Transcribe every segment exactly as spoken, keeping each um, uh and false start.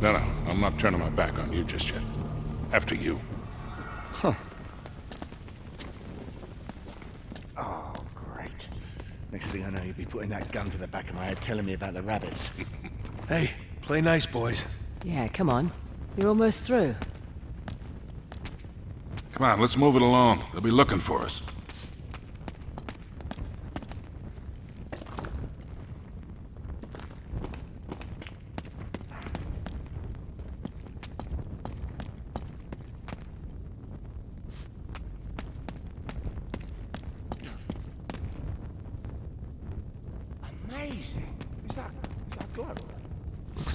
No, no, I'm not turning my back on you just yet. After you. Huh. Oh, great. Next thing I know, you'll be putting that gun to the back of my head telling me about the rabbits. Hey, play nice, boys. Yeah, come on. You're almost through. Come on, let's move it along. They'll be looking for us.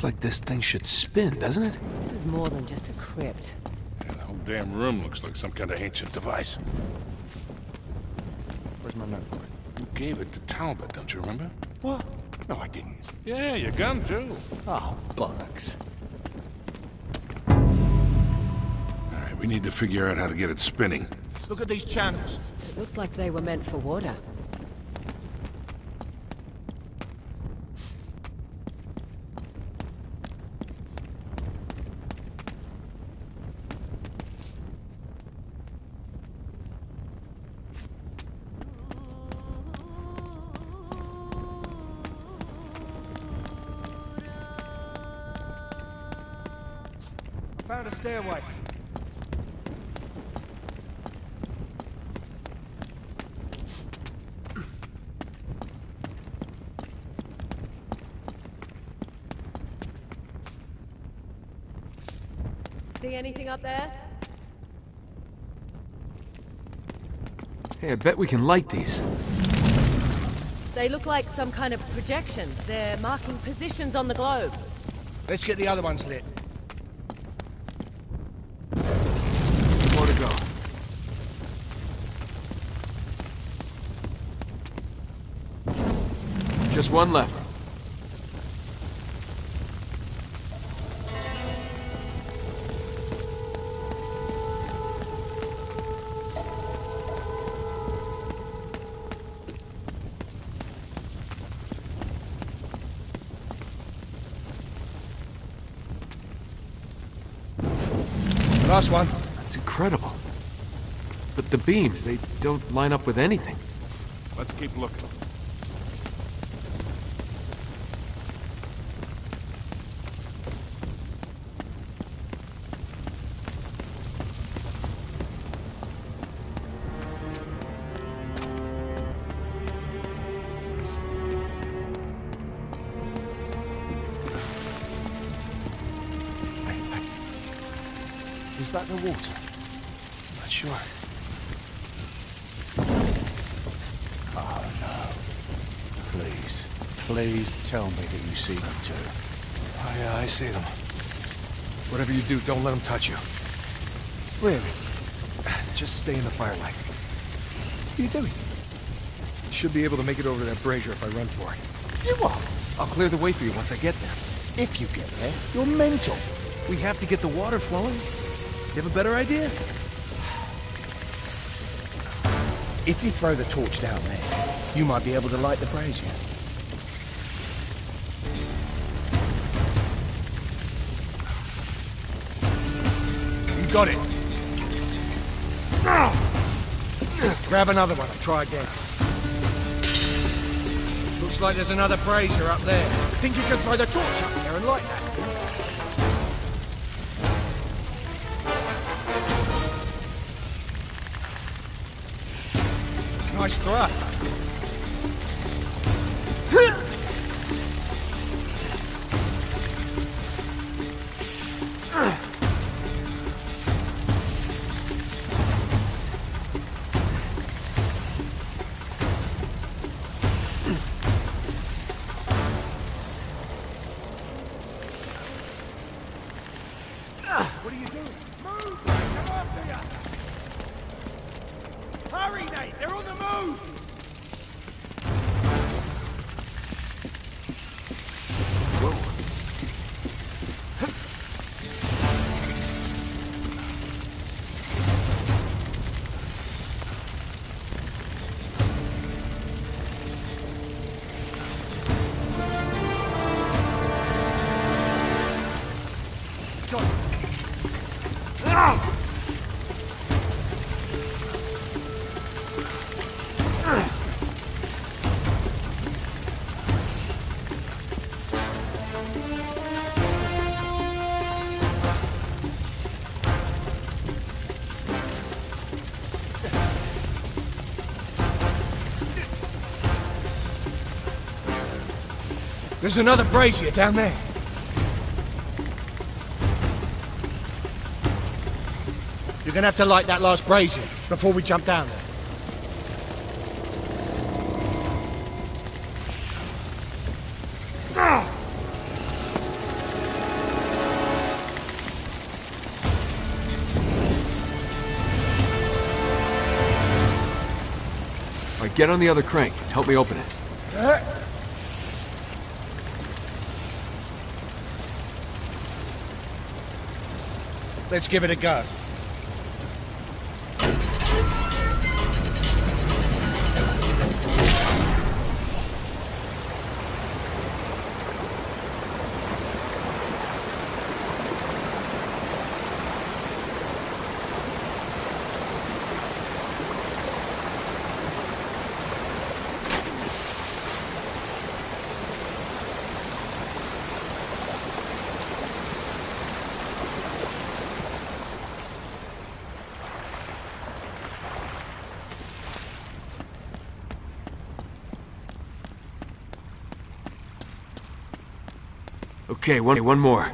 Like this thing should spin, doesn't it? This is more than just a crypt. Yeah, the whole damn room looks like some kind of ancient device. Where's my notebook? You gave it to Talbot, don't you remember? What? No, I didn't. Yeah, your gun too. Oh, bollocks. All right, we need to figure out how to get it spinning. Look at these channels. It looks like they were meant for water. Found a stairway. See anything up there? Hey, I bet we can light these. They look like some kind of projections. They're marking positions on the globe. Let's get the other ones lit. Just one left. Last one. That's incredible. But the beams, they don't line up with anything. Let's keep looking. Is that the water? I'm not sure. Oh no. Please, please tell me that you see them too. Oh yeah, I see them. Whatever you do, don't let them touch you. Really? Just stay in the firelight. What are you doing? I should be able to make it over to that brazier if I run for it. You what? I'll clear the way for you once I get there. If you get there, you're mental. We have to get the water flowing. You have a better idea? If you throw the torch down there, you might be able to light the brazier. You got it. Grab another one and try again. Looks like there's another brazier up there. Think you can throw the torch up there and light that? Nice thrust. What are you doing? Move! Come after ya! Hurry, Nate! They're on the move! Whoa. There's another brazier down there. You're gonna have to light that last brazier before we jump down there. All right, get on the other crank and help me open it. Uh. Let's give it a go. Okay, one, one more.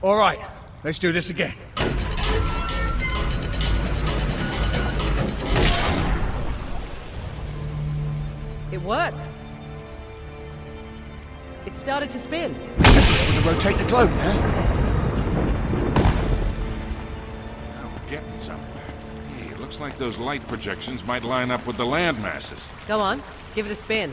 All right, let's do this again. It worked. It started to spin. We should be able to rotate the globe now. Now we're getting somewhere. Looks like those light projections might line up with the land masses. Go on, give it a spin.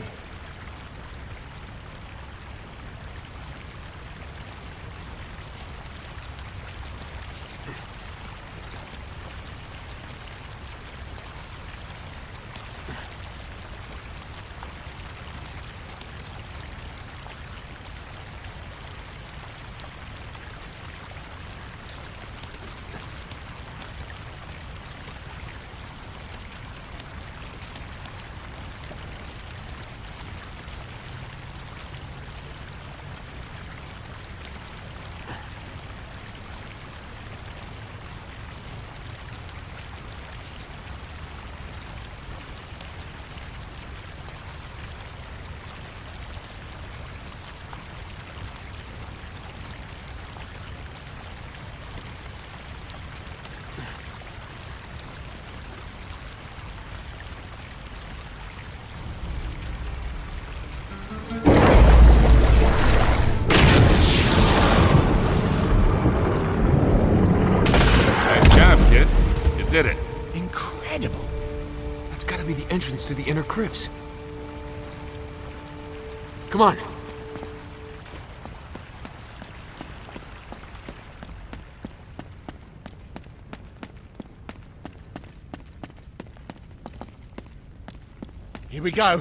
Entrance to the inner crypts. Come on. Here we go.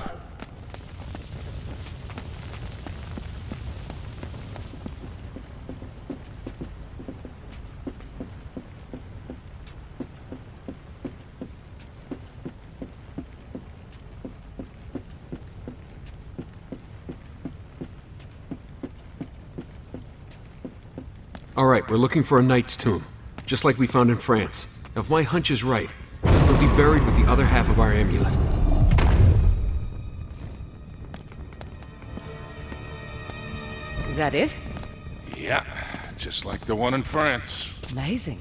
Alright, we're looking for a knight's tomb, just like we found in France. Now, if my hunch is right, he'll be buried with the other half of our amulet. Is that it? Yeah, just like the one in France. Amazing.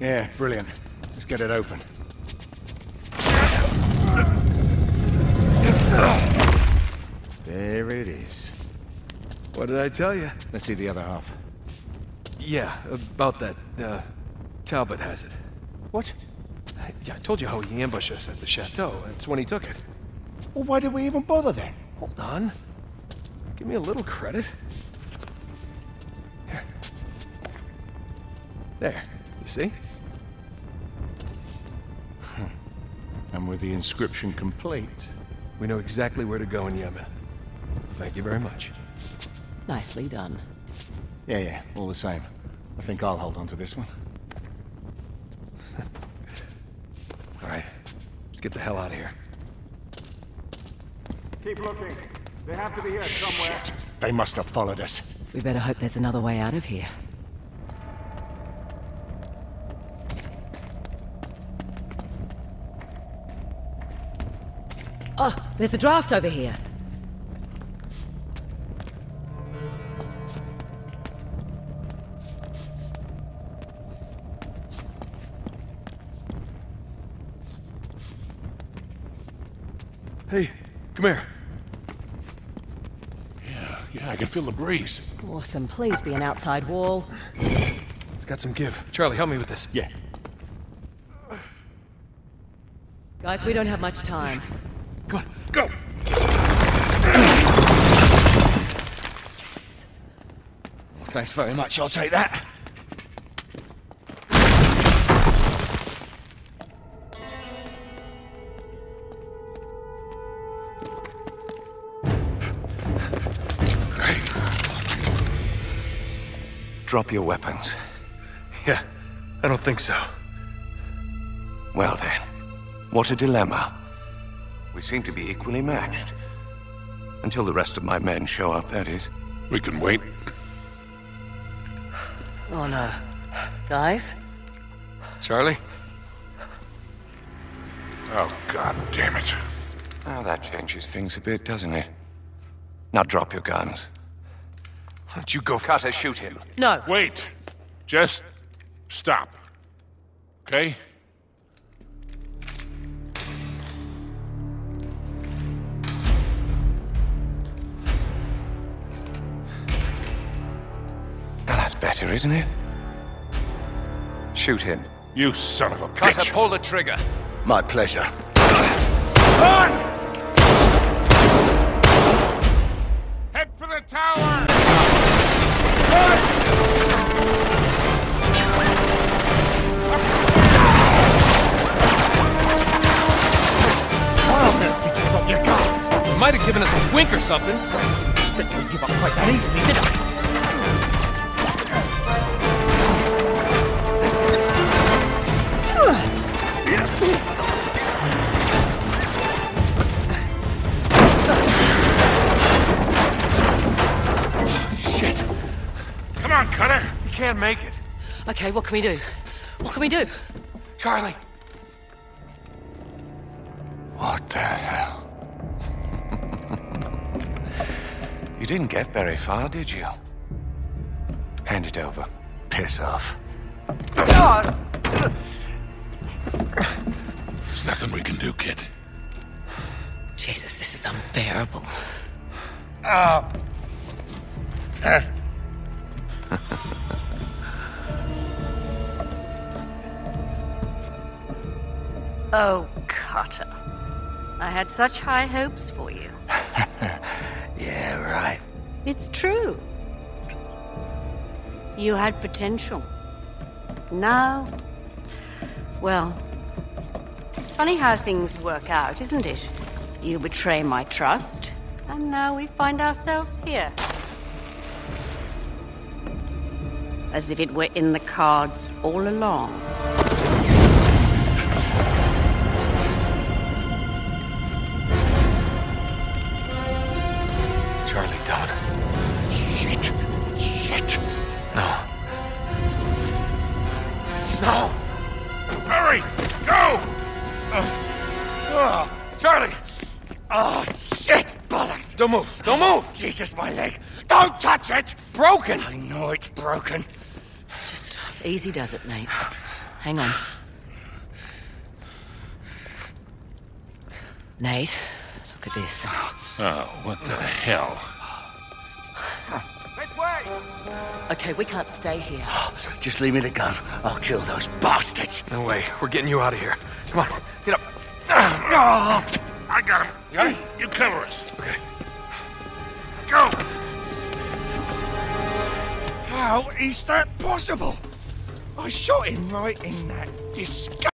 Yeah, brilliant. Let's get it open. There it is. What did I tell you? Let's see the other half. Yeah, about that. Uh, Talbot has it. What? I, yeah, I told you how he ambushed us at the chateau. That's when he took it. Well, why did we even bother then? Hold on. Give me a little credit. Here. There. You see? Hmm. And with the inscription complete, we know exactly where to go in Yemen. Thank you very much. Nicely done. Yeah, yeah, all the same. I think I'll hold on to this one. All right, let's get the hell out of here. Keep looking. They have to be here somewhere. Shit. They must have followed us. We better hope there's another way out of here. Oh, there's a draft over here. Hey, come here. Yeah, yeah, I can feel the breeze. Awesome. Please be an outside wall. It's got some give. Charlie, help me with this. Yeah. Guys, we don't have much time. Come on, go! Well, thanks very much. I'll take that. Drop your weapons. Yeah, I don't think so. Well then, what a dilemma. We seem to be equally matched. Until the rest of my men show up, that is. We can wait. Oh no. Guys? Charlie? Oh, god damn it. Now that changes things a bit, doesn't it? Now drop your guns. Why don't you go Carter, shoot him? No. Wait. Just stop. Okay? Now that's better, isn't it? Shoot him. You son of a bitch. Carter, pull the trigger. My pleasure. On! Head for the tower! Why on earth did you drop your guns? You might have given us a wink or something. I didn't expect you to give up quite that easily, did I? I can't make it. Okay, what can we do? What can we do? Charlie! What the hell? You didn't get very far, did you? Hand it over. Piss off. There's nothing we can do, kid. Jesus, this is unbearable. Uh... Uh... Oh, Carter. I had such high hopes for you. Yeah, right. It's true. You had potential. Now... Well... It's funny how things work out, isn't it? You betray my trust, and now we find ourselves here. As if it were in the cards all along. Don't move! Don't move! Jesus, my leg! Don't touch it! It's broken! I know it's broken. Just easy does it, mate. Hang on. Nate, look at this. Oh, what the hell? This way! Okay, we can't stay here. Just leave me the gun. I'll kill those bastards. No way. We're getting you out of here. Come on, get up. I got him. You got him? You cover us. Okay. Go! How is that possible? I shot him right in that disgust.